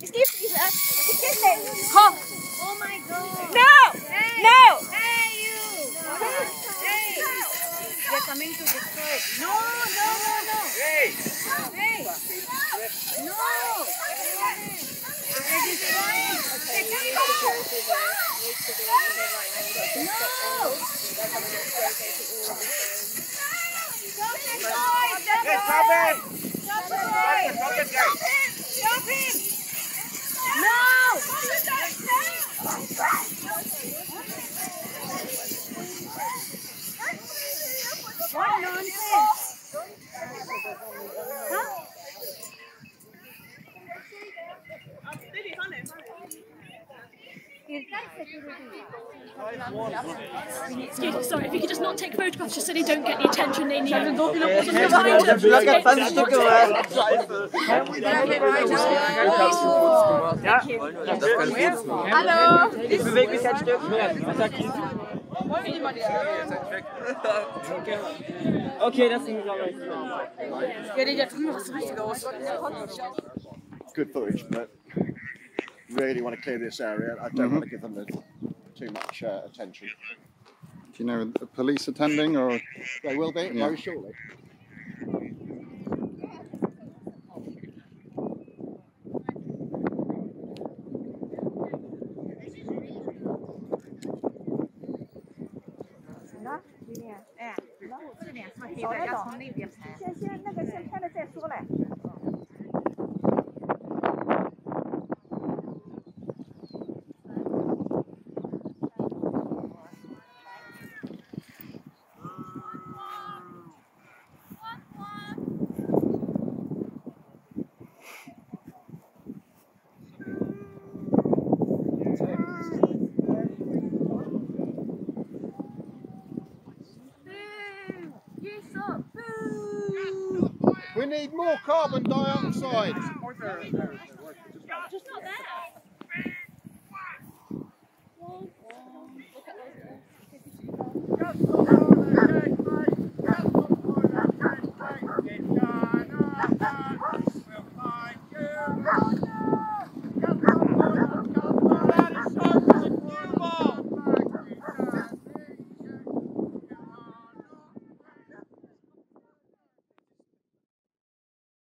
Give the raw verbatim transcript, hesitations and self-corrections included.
This is a kiss. Hop. Oh my god. No! Hey. No! Hey you! No. Hey! They're coming to destroy. No, no, no, no! Hey! Hey! No! They're destroying! They're coming over! No! Stop it, guys! Stop it! Stop it! Stop it, guys! Stop him! No! What nonsense? Huh? Excuse me, sorry, if you could just not take photographs just so they don't get the attention they need. Hallo! Ich bewege mich ein Stück mehr. Okay, das sind wir, glaube ich. Ja, die da drüben ist richtig los. Good footage, but really want to clear this area. I don't mm-hmm. want to give them the, too much uh, attention. Do you know the police attending, or they will be yeah. very shortly? We need more carbon dioxide. Just not there.